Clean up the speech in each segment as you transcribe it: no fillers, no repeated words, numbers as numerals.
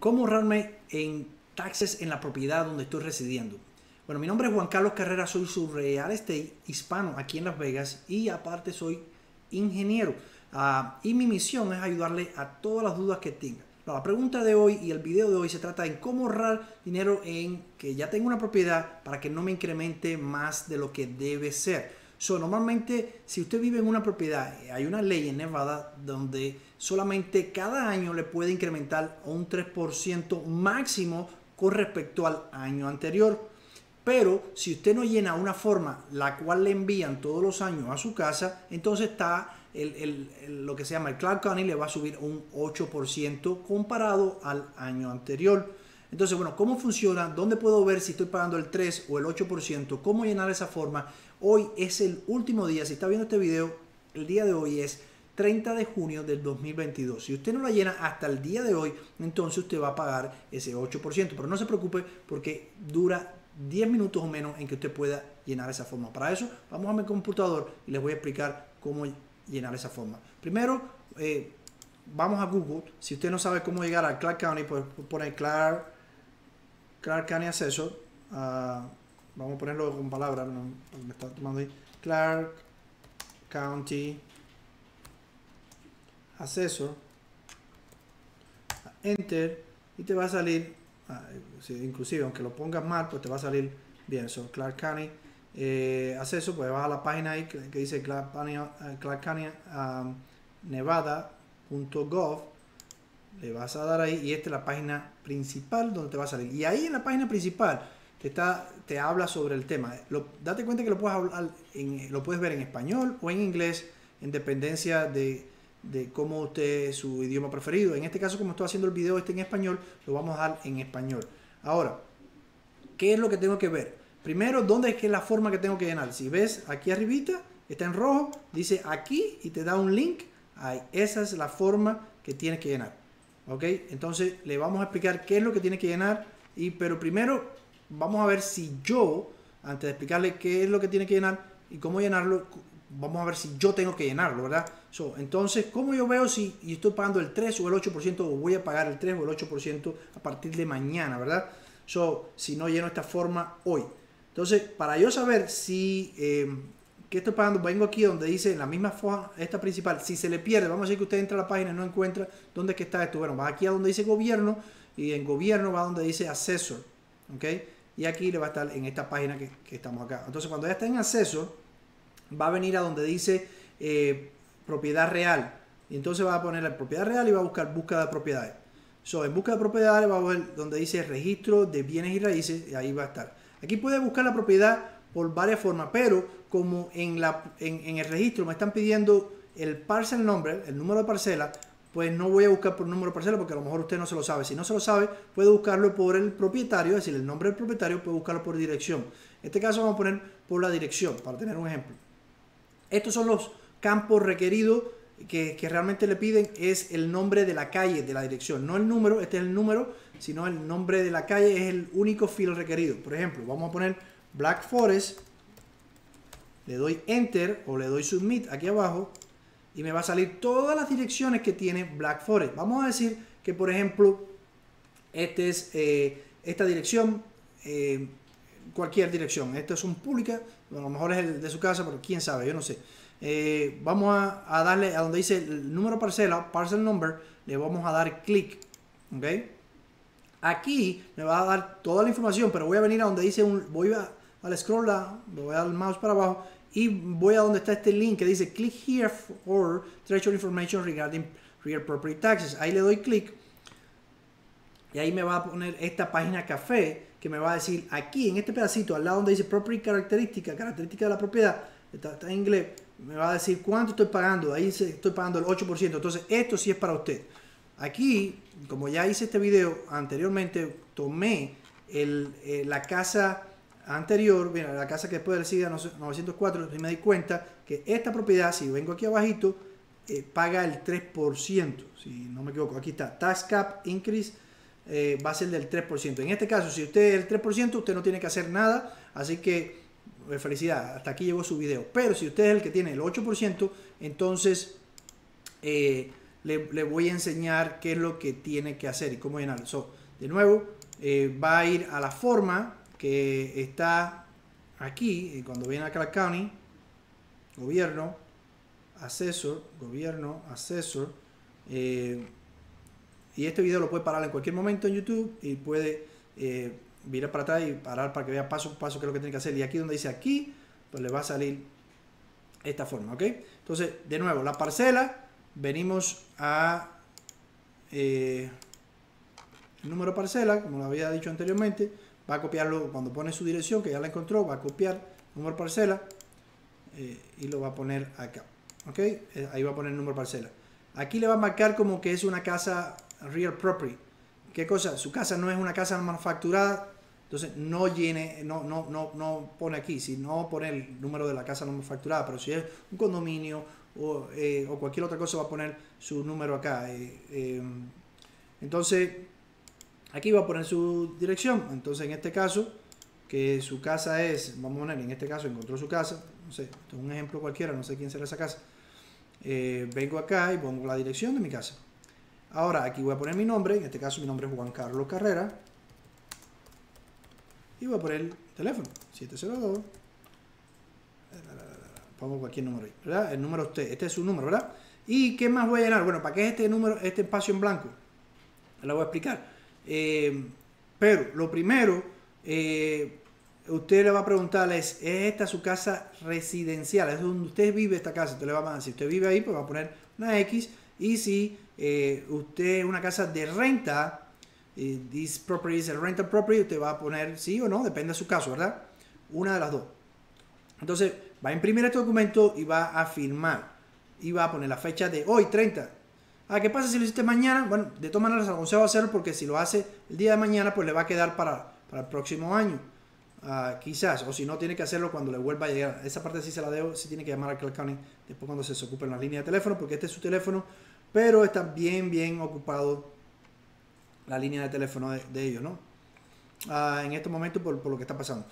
¿Cómo ahorrarme en taxes en la propiedad donde estoy residiendo? Bueno, mi nombre es Juan Carlos Carrera, soy su real estate hispano aquí en Las Vegas y aparte soy ingeniero. Y mi misión es ayudarle a todas las dudas que tengan. No, la pregunta de hoy y el video de hoy se trata en cómo ahorrar dinero en que ya tengo una propiedad para que no me incremente más de lo que debe ser. Normalmente, si usted vive en una propiedad, hay una ley en Nevada donde solamente cada año le puede incrementar un 3% máximo con respecto al año anterior. Pero si usted no llena una forma la cual le envían todos los años a su casa, entonces está lo que se llama el Clark County, le va a subir un 8% comparado al año anterior. Entonces, bueno, ¿cómo funciona? ¿Dónde puedo ver si estoy pagando el 3 o el 8%? ¿Cómo llenar esa forma? Hoy es el último día. Si está viendo este video, el día de hoy es 30 de junio del 2022. Si usted no la llena hasta el día de hoy, entonces usted va a pagar ese 8%. Pero no se preocupe porque dura 10 minutos o menos en que usted pueda llenar esa forma. Para eso, vamos a mi computador y les voy a explicar cómo llenar esa forma. Primero, vamos a Google. Si usted no sabe cómo llegar a Clark County, pues pone Clark County Assessor, vamos a ponerlo con palabras, me está tomando ahí, Clark County Assessor, Enter, y te va a salir, inclusive aunque lo pongas mal, pues te va a salir bien, so Clark County Assessor, pues vas a la página ahí que dice Clark County Nevada.gov, le vas a dar ahí y esta es la página principal donde te va a salir. Y ahí en la página principal te habla sobre el tema. Date cuenta que lo puedes ver en español o en inglés en dependencia de cómo usted, su idioma preferido. En este caso, como estoy haciendo el video en español, lo vamos a dar en español. Ahora, ¿qué es lo que tengo que ver? Primero, ¿dónde es que es la forma que tengo que llenar? Si ves aquí arribita, está en rojo, dice aquí y te da un link. Ahí, esa es la forma que tienes que llenar. Ok, entonces le vamos a explicar qué es lo que tiene que llenar, pero primero vamos a ver si yo, antes de explicarle qué es lo que tiene que llenar y cómo llenarlo, vamos a ver si yo tengo que llenarlo, ¿verdad? Entonces, ¿cómo yo veo si estoy pagando el 3 o el 8% o voy a pagar el 3 o el 8% a partir de mañana, ¿verdad? Si no lleno esta forma hoy. Entonces, para yo saber si qué estoy pagando, vengo aquí donde dice en la misma forma, esta principal, si se le pierde, vamos a decir que usted entra a la página y no encuentra dónde es que está esto. Bueno, va aquí a donde dice gobierno y en gobierno va donde dice asesor, ¿ok? Y aquí le va a estar en esta página que estamos acá. Entonces, cuando ya está en asesor, va a venir a donde dice propiedad real. Y entonces va a poner la propiedad real y va a buscar búsqueda de propiedades. En búsqueda de propiedades va a ver donde dice registro de bienes y raíces y ahí va a estar. Aquí puede buscar la propiedad por varias formas, pero como en el registro me están pidiendo el parcel number, el número de parcela, pues no voy a buscar por número de parcela porque a lo mejor usted no se lo sabe. Si no se lo sabe, puede buscarlo por el propietario, es decir, el nombre del propietario, puede buscarlo por dirección. En este caso vamos a poner por la dirección, para tener un ejemplo. Estos son los campos requeridos que realmente le piden, es el nombre de la calle, de la dirección, no el número, este es el número, sino el nombre de la calle es el único field requerido. Por ejemplo, vamos a poner Black Forest, le doy Enter o le doy Submit aquí abajo y me va a salir todas las direcciones que tiene Black Forest. Vamos a decir que, por ejemplo, esta dirección, cualquier dirección, esta es un pública, a lo mejor es el de su casa, pero quién sabe, yo no sé. Vamos a darle a donde dice el número parcela, parcel number, le vamos a dar clic, ¿ok? Aquí me va a dar toda la información, pero voy a venir a donde dice, voy al scroll down, voy al mouse para abajo y voy a donde está este link que dice click here for treasure information regarding real property taxes. Ahí le doy clic y ahí me va a poner esta página café que me va a decir aquí en este pedacito al lado donde dice property característica, característica de la propiedad, está en inglés, me va a decir cuánto estoy pagando. Ahí dice estoy pagando el 8%, entonces esto sí es para usted. Aquí, como ya hice este video anteriormente, tomé la casa anterior, mira, la casa que después del SIDA 904, y me di cuenta que esta propiedad, si vengo aquí abajito, paga el 3%, si no me equivoco, aquí está, Tax Cap Increase, va a ser del 3%. En este caso, si usted es el 3%, usted no tiene que hacer nada, así que felicidad, hasta aquí llegó su video. Pero si usted es el que tiene el 8%, entonces le voy a enseñar qué es lo que tiene que hacer y cómo llenarlo. So, de nuevo, va a ir a la forma que está aquí. Cuando viene a Clark County, gobierno, asesor, y este video lo puede parar en cualquier momento en YouTube y puede mirar para atrás y parar para que vea paso a paso qué es lo que tiene que hacer. Y aquí donde dice aquí, pues le va a salir esta forma, ¿ok? Entonces, de nuevo, la parcela, venimos a el número parcela, como lo había dicho anteriormente, va a copiarlo cuando pone su dirección, que ya la encontró, va a copiar número parcela y lo va a poner acá, ¿ok? Ahí va a poner el número parcela. Aquí le va a marcar como que es una casa real property. ¿Qué cosa? Su casa no es una casa manufacturada, entonces no llene, no pone aquí, si no pone el número de la casa manufacturada, pero si es un condominio o cualquier otra cosa va a poner su número acá. Entonces aquí va a poner su dirección. Entonces en este caso, que su casa es, vamos a poner, en este caso encontró su casa, no sé, esto es un ejemplo cualquiera, no sé quién será esa casa. Vengo acá y pongo la dirección de mi casa. Ahora aquí voy a poner mi nombre, en este caso mi nombre es Juan Carlos Carrera, y voy a poner el teléfono 702, pongo cualquier número ahí, ¿verdad? El número usted, este es su número, ¿verdad? ¿Y qué más voy a llenar? Bueno, ¿para qué es este número, este espacio en blanco? Lo voy a explicar, pero lo primero usted le va a preguntarles, ¿es esta su casa residencial? ¿Es donde usted vive esta casa? Usted le va a decir, si usted vive ahí, pues va a poner una X. Y si usted es una casa de renta, this property is a rental property, usted va a poner sí o no, depende de su caso, ¿verdad? Una de las dos. Entonces, va a imprimir este documento y va a firmar. Y va a poner la fecha de hoy, 30. Ah, ¿qué pasa si lo hiciste mañana? Bueno, de todas maneras, les aconsejo hacerlo porque si lo hace el día de mañana, pues le va a quedar para el próximo año. Quizás, o si no, tiene que hacerlo cuando le vuelva a llegar. Esa parte sí se la debo, sí tiene que llamar a Clark County después cuando se ocupen las líneas de teléfono, porque este es su teléfono, pero está bien ocupado la línea de teléfono de ellos, ¿no? En este momento por lo que está pasando.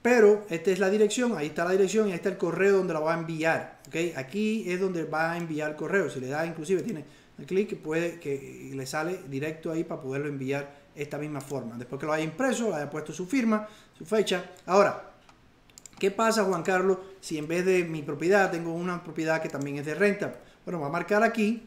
Pero esta es la dirección, ahí está la dirección y ahí está el correo donde la va a enviar, ¿ok? Aquí es donde va a enviar el correo. Si le da, inclusive tiene el clic, puede que le sale directo ahí para poderlo enviar esta misma forma, después que lo haya impreso, le haya puesto su firma, su fecha. Ahora, ¿qué pasa, Juan Carlos, si en vez de mi propiedad tengo una propiedad que también es de renta? Bueno, va a marcar aquí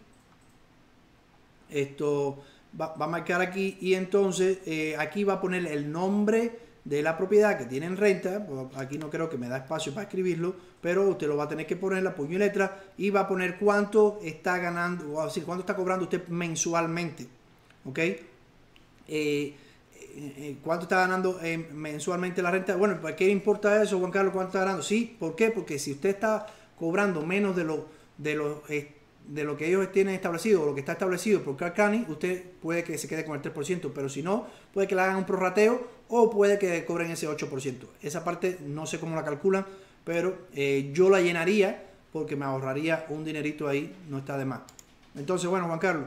esto, va a marcar aquí y entonces aquí va a poner el nombre de la propiedad que tiene en renta. Aquí no creo que me da espacio para escribirlo, pero usted lo va a tener que poner la puño y letra y va a poner cuánto está ganando, o decir, cuánto está cobrando usted mensualmente, ¿ok? ¿Cuánto está ganando mensualmente la renta? Bueno, ¿para qué le importa eso, Juan Carlos? ¿Cuánto está ganando? Sí, ¿por qué? Porque si usted está cobrando menos de lo que ellos tienen establecido o lo que está establecido por Clark County, usted puede que se quede con el 3%, pero si no, puede que le hagan un prorrateo o puede que cobren ese 8%. Esa parte no sé cómo la calculan, pero yo la llenaría porque me ahorraría un dinerito ahí, no está de más. Entonces, bueno, Juan Carlos,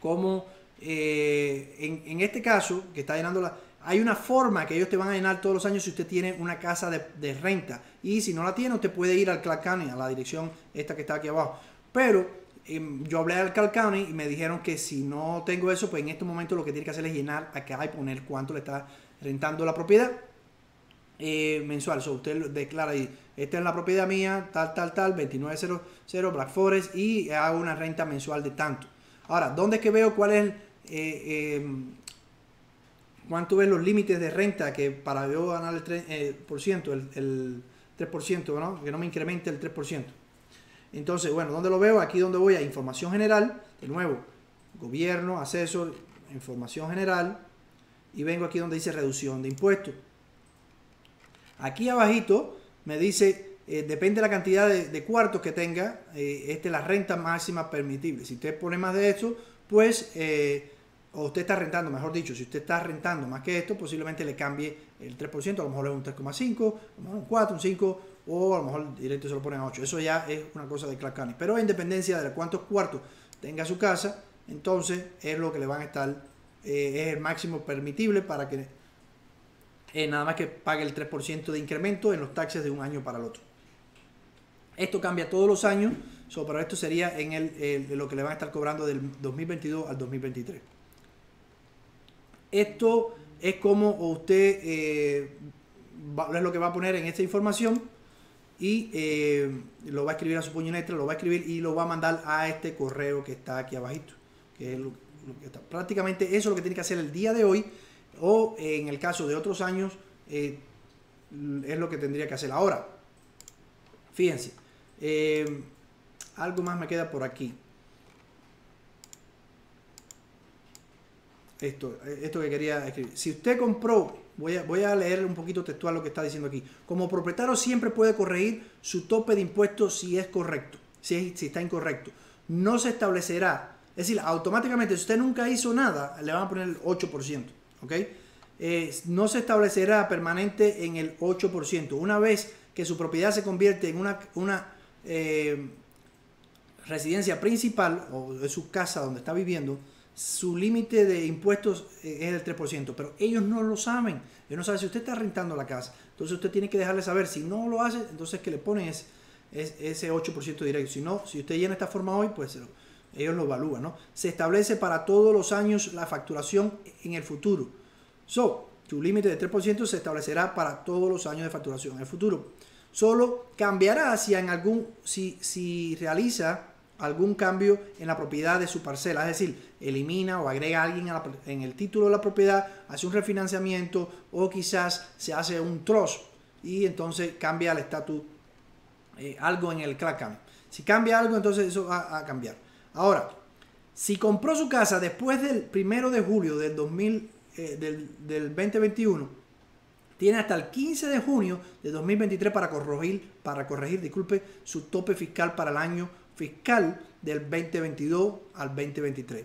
¿cómo...? En este caso que está llenando hay una forma que ellos te van a llenar todos los años si usted tiene una casa de renta, y si no la tiene usted puede ir al Clark County, a la dirección esta que está aquí abajo, pero yo hablé al Clark County y me dijeron que si no tengo eso, pues en este momento lo que tiene que hacer es llenar acá y poner cuánto le está rentando la propiedad mensual. So, usted lo declara ahí, esta es la propiedad mía, tal, 2900 Black Forest, y hago una renta mensual de tanto. Ahora, ¿dónde es que veo cuál es cuánto ven los límites de renta? Que para yo ganar el 3%, el 3%, ¿no? Que no me incremente el 3%. Entonces, bueno, ¿dónde lo veo? Aquí donde voy a información general, de nuevo, gobierno, asesor, información general, y vengo aquí donde dice reducción de impuestos. Aquí abajito me dice, depende de la cantidad de cuartos que tenga, esta es la renta máxima permitible. Si usted pone más de esto, pues... o usted está rentando, mejor dicho, si usted está rentando más que esto, posiblemente le cambie el 3%, a lo mejor es un 3,5, un 4, un 5, o a lo mejor directo se lo ponen a 8. Eso ya es una cosa de Clark County. Pero en dependencia de cuántos cuartos tenga su casa, entonces es lo que le van a estar, es el máximo permitible para que nada más que pague el 3% de incremento en los taxes de un año para el otro. Esto cambia todos los años, So, para esto sería en lo que le van a estar cobrando del 2022 al 2023. Esto es como usted es lo que va a poner en esta información y lo va a escribir a su puñoneta, lo va a escribir y lo va a mandar a este correo que está aquí abajito, que es lo que está. Prácticamente eso es lo que tiene que hacer el día de hoy, o en el caso de otros años es lo que tendría que hacer ahora. Fíjense, algo más me queda por aquí. Esto que quería escribir. Si usted compró, voy a leer un poquito textual lo que está diciendo aquí. Como propietario siempre puede corregir su tope de impuestos si es correcto, si está incorrecto. No se establecerá, es decir, automáticamente si usted nunca hizo nada, le van a poner el 8%, ¿ok? No se establecerá permanente en el 8%. Una vez que su propiedad se convierte en una residencia principal o de su casa donde está viviendo, su límite de impuestos es del 3%, pero ellos no lo saben. Ellos no saben si usted está rentando la casa. Entonces usted tiene que dejarle saber. Si no lo hace, entonces que le ponen ese 8% directo. Si no, si usted llena esta forma hoy, pues ellos lo evalúan, ¿no? Se establece para todos los años la facturación en el futuro. So, su límite de 3% se establecerá para todos los años de facturación en el futuro. Solo cambiará si realiza algún cambio en la propiedad de su parcela, es decir, elimina o agrega a alguien en el título de la propiedad, hace un refinanciamiento o quizás se hace un trust y entonces cambia el estatus, algo en el Clark County. Si cambia algo, entonces eso va a cambiar. Ahora, si compró su casa después del 1 de julio del 2021, tiene hasta el 15 de junio de 2023 para corregir su tope fiscal para el año fiscal del 2022 al 2023.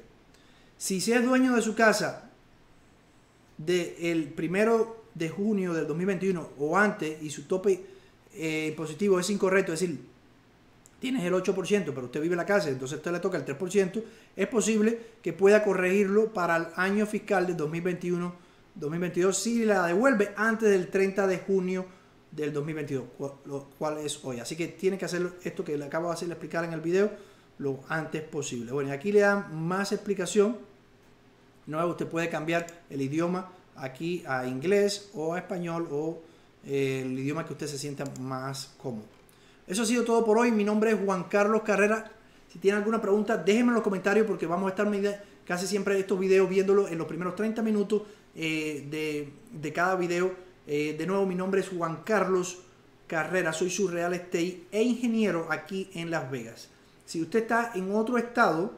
Si se es dueño de su casa del 1 de junio del 2021 o antes y su tope impositivo es incorrecto, es decir, tienes el 8%, pero usted vive en la casa, entonces a usted le toca el 3%, es posible que pueda corregirlo para el año fiscal del 2021-2022 si la devuelve antes del 30 de junio del 2022, lo cual es hoy. Así que tiene que hacer esto que le acabo de hacer explicar en el video lo antes posible. Bueno, y aquí le dan más explicación. Nuevo, usted puede cambiar el idioma aquí a inglés o a español o el idioma que usted se sienta más cómodo. Eso ha sido todo por hoy. Mi nombre es Juan Carlos Carrera. Si tienen alguna pregunta, déjenme en los comentarios, porque vamos a estar casi siempre estos videos viéndolos en los primeros 30 minutos de cada video. De nuevo, mi nombre es Juan Carlos Carrera, soy su real estate e ingeniero aquí en Las Vegas. Si usted está en otro estado,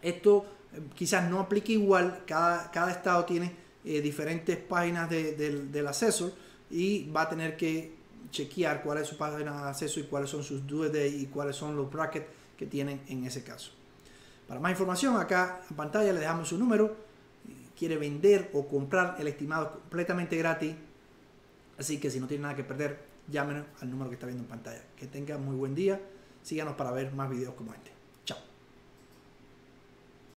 esto quizás no aplique igual, cada estado tiene diferentes páginas del asesor y va a tener que chequear cuál es su página de acceso y cuáles son sus dues y cuáles son los brackets que tienen en ese caso. Para más información, acá en pantalla le dejamos su número. Quiere vender o comprar, el estimado es completamente gratis. Así que si no tiene nada que perder, llámenos al número que está viendo en pantalla. Que tengan muy buen día. Síganos para ver más videos como este.